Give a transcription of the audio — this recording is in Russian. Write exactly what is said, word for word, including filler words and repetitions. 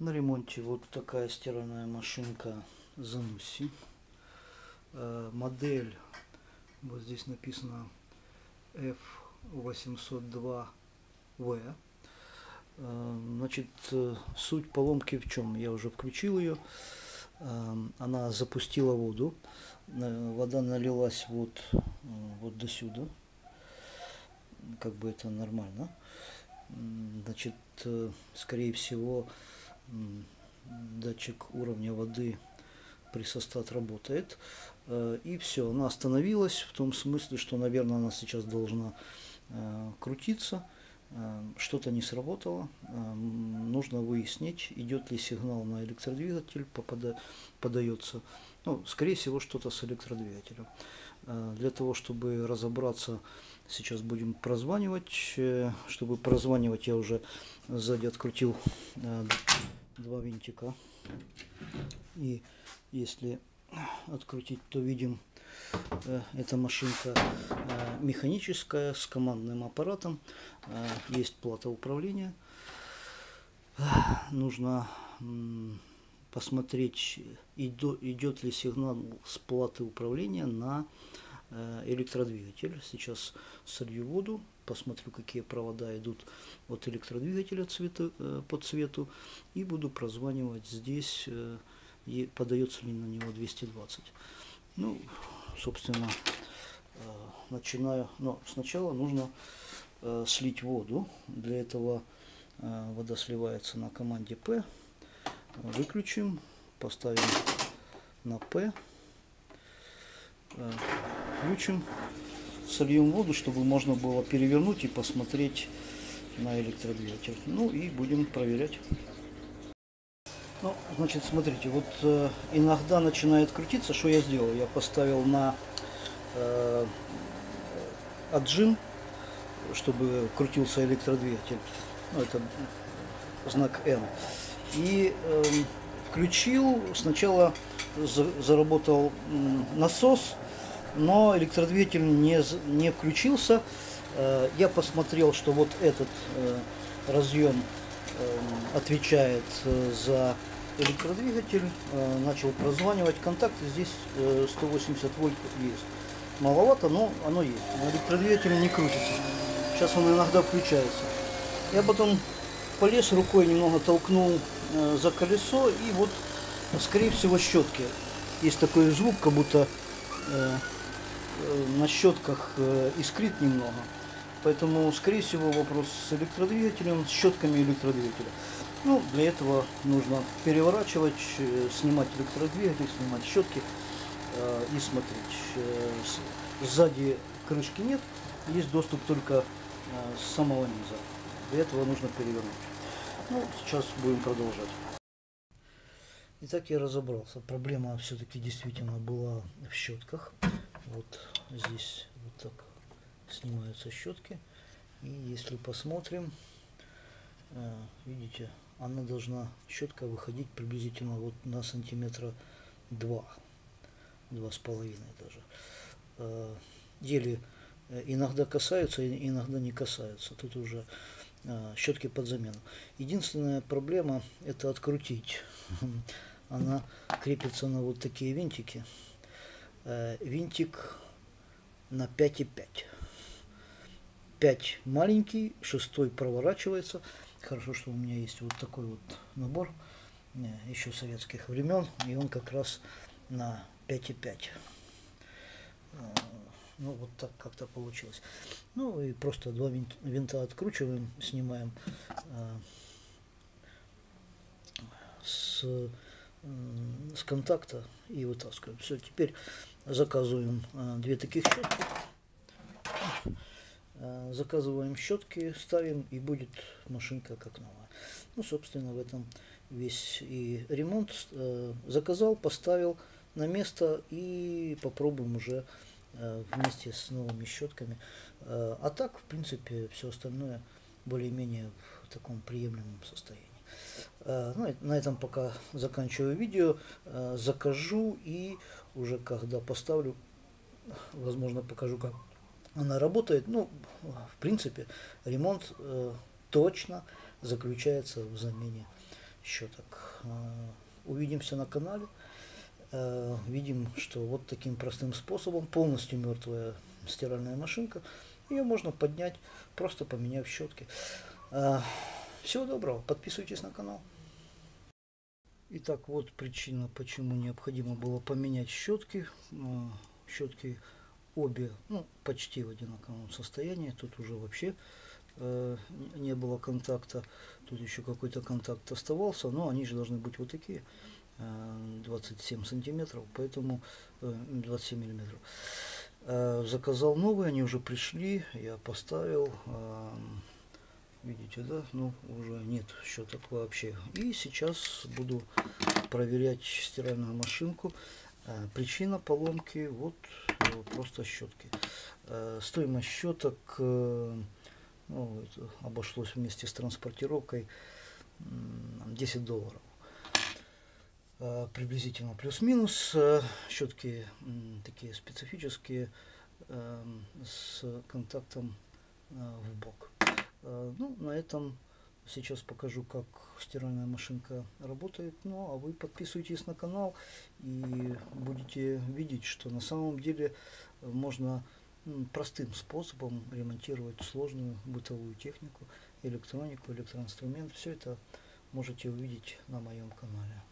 На ремонте вот такая стиральная машинка Занусси. Модель, вот здесь написано эф восемьсот два вэ. Значит, суть поломки в чем? Я уже включил ее. Она запустила воду. Вода налилась вот, вот до сюда. Как бы это нормально. Значит, скорее всего, датчик уровня воды пресостат работает. И все, она остановилась в том смысле, что, наверное, она сейчас должна крутиться. Что-то не сработало. Нужно выяснить, идет ли сигнал на электродвигатель, попада... подается. Ну, скорее всего, что-то с электродвигателем. Для того, чтобы разобраться, сейчас будем прозванивать. Чтобы прозванивать, я уже сзади открутил два винтика. И если открутить, то видим, эта машинка механическая, с командным аппаратом. Есть плата управления. Нужно посмотреть, идет ли сигнал с платы управления на электродвигатель. Сейчас солью воду, посмотрю, какие провода идут от электродвигателя цвета, по цвету. И буду прозванивать здесь, подается ли на него двести двадцать. Ну, собственно, начинаю. Но сначала нужно слить воду. Для этого вода сливается на команде P. Выключим, поставим на P. Включим, сольем воду, чтобы можно было перевернуть и посмотреть на электродвигатель. Ну и будем проверять. Ну, значит, смотрите, вот э, иногда начинает крутиться. Что я сделал? Я поставил на э, отжим, чтобы крутился электродвигатель. Ну, это знак N. И э, включил. Сначала за, заработал э, насос, но электродвигатель не, не включился. Э, я посмотрел, что вот этот э, разъем э, отвечает э, за электродвигатель, начал прозванивать контакты, здесь сто восемьдесят вольт есть. Маловато, но оно есть. Но электродвигатель не крутится. Сейчас он иногда включается. Я потом полез рукой, немного толкнул за колесо, и вот, скорее всего, щетки. Есть такой звук, как будто на щетках искрит немного. Поэтому, скорее всего, вопрос с электродвигателем, с щетками электродвигателя. Ну, для этого нужно переворачивать, снимать электродвигатель, снимать щетки э, и смотреть. Сзади крышки нет, есть доступ только э, с самого низа. Для этого нужно перевернуть. Ну, сейчас будем продолжать. Итак, я разобрался. Проблема все-таки действительно была в щетках. Вот здесь вот так снимаются щетки. И если посмотрим, э, видите, она должна щетка выходить приблизительно вот на сантиметра два, два с половиной даже. Э, еле иногда касаются, иногда не касаются. Тут уже э, щетки под замену. Единственная проблема — это открутить. Она крепится на вот такие винтики. Э, винтик на пять и пять. пять маленький, шестой проворачивается. Хорошо, что у меня есть вот такой вот набор еще советских времен, и он как раз на пять и пять. Ну, вот так как-то получилось. Ну, и просто два винта откручиваем, снимаем с, с контакта и вытаскиваем. Все, теперь заказываем две таких щетки. Заказываем щетки, ставим, и будет машинка как новая. Ну, собственно, в этом весь и ремонт. Заказал, поставил на место и попробуем уже вместе с новыми щетками. А так, в принципе, все остальное более-менее в таком приемлемом состоянии. Ну, на этом пока заканчиваю видео. Закажу и уже когда поставлю, возможно, покажу, как она работает. Ну, в принципе, ремонт э, точно заключается в замене еще так. Увидимся на канале. Видим, что вот таким простым способом, полностью мертвая стиральная машинка, ее можно поднять, просто поменяв щетки. Всего доброго, подписывайтесь на канал. Итак, вот причина, почему необходимо было поменять щетки. Щетки обе, ну, почти в одинаковом состоянии. Тут уже вообще э, не было контакта. Тут еще какой-то контакт оставался, но они же должны быть вот такие, э, двадцать семь сантиметров, поэтому э, двадцать семь миллиметров. Э, заказал новые, они уже пришли, я поставил. Э, Видите, да? Ну, уже нет щеток вообще. И сейчас буду проверять стиральную машинку. Причина поломки вот просто щетки. Стоимость щеток, ну, обошлось вместе с транспортировкой десять долларов. Приблизительно плюс-минус. Щетки такие специфические, с контактом в бок. Ну, на этом сейчас покажу, как стиральная машинка работает. Ну, а вы подписывайтесь на канал и будете видеть, что на самом деле можно простым способом ремонтировать сложную бытовую технику, электронику, электроинструмент. Все это можете увидеть на моем канале.